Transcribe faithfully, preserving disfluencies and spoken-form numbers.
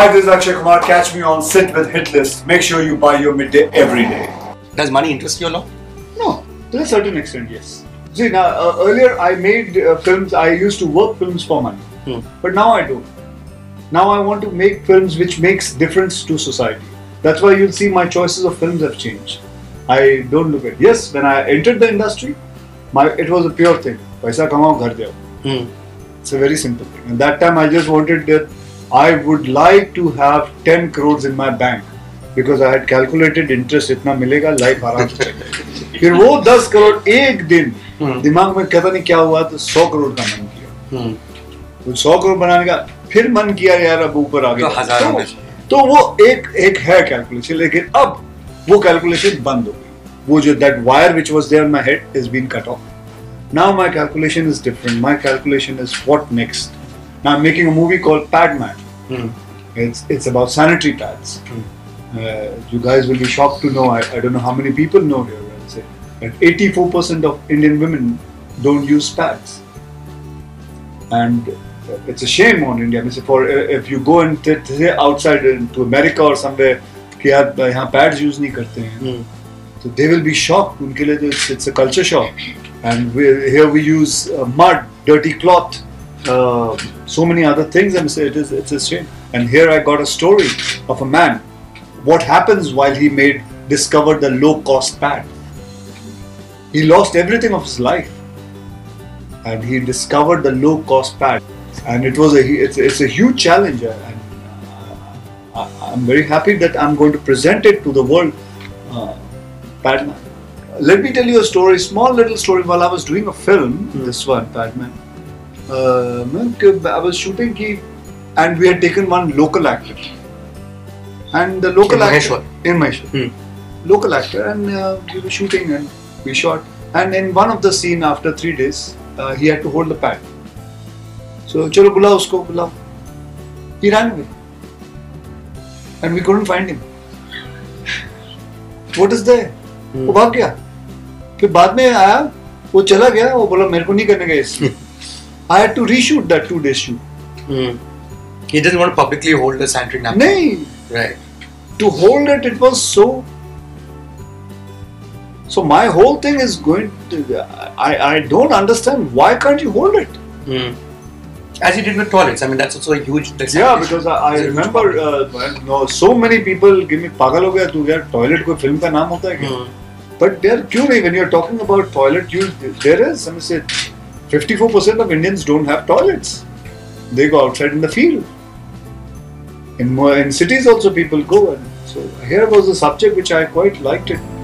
Hi, this is Akshay Kumar. Catch me on S I T with Hitlist. Make sure you buy your midday every day. Does money interest you a lot? No, to a certain extent, yes. See, now uh, earlier I made uh, films. I used to work films for money, hmm. but now I don't. Now I want to make films which makes difference to society. That's why you'll see my choices of films have changed. I don't look at yes. When I entered the industry, my it was a pure thing. Paisa kamao, ghar deo. Hmm. It's a very simple thing. And that time I just wanted that I would like to have ten crores in my bank because I had calculated interest. Itna milega life aram se. फिर वो दस करोड़ एक दिन दिमाग में कहता नहीं क्या हुआ तो सौ करोड़ का मन किया. तो सौ करोड़ बनाने का फिर मन किया यार अब ऊपर आ गया. तो वो एक एक है कैलकुलेशन लेकिन अब वो कैलकुलेशन बंद हो गई. वो जो that wire which was there in my head has been cut off. Now my calculation is different. My calculation is what next. Now I'm making a movie called Padman. Mm. It's it's about sanitary pads. Mm. Uh, you guys will be shocked to know. I, I don't know how many people know here. I'll say that eighty-four percent of Indian women don't use pads, and it's a shame on India. I say for if you go and say outside to America or somewhere, कि यार यहाँ pads use नहीं करते हैं, so they will be shocked. उनके लिए तो it's a culture shock. And we, here we use uh, mud, dirty cloth, uh, so many other things, and so it is, it's a shame. And here I got a story of a man, what happens while he made, discovered the low-cost pad. He lost everything of his life, and he discovered the low-cost pad. And it was a, it's, it's a huge challenge, and I, I'm very happy that I'm going to present it to the world, uh, Padman. Let me tell you a story, small little story. While I was doing a film, mm. this one, Padman, uh, I was shooting ki, and we had taken one local actor. And the local in actor in Maheshwar, local actor, and uh, we were shooting and we shot. And in one of the scene, after three days, uh, he had to hold the pad. So, chalo bulao usko bulao. He ran away, and we couldn't find him. What is there? Hmm. वो भाग गया. फिर बाद में आया वो चला गया वो बोला मेरे को नहीं करने का इसमें. I had to reshoot that two day shoot. Hmm. He didn't want to publicly hold the sanitary napkin. नहीं. Right. To hold it, it was so. So my whole thing is going to. I I don't understand why can't you hold it? Hmm. As he did with toilets. I mean that's also a huge. Yeah, because I, I remember uh, no, so many people give me पागल हो गया तू यार toilet कोई film का नाम होता है क्या? But there, क्यों नहीं? When you're talking about toilet use, there is. I mean, say, fifty-four percent of Indians don't have toilets. They go outside in the field. In more in cities also people go, and so here was a subject which I quite liked it.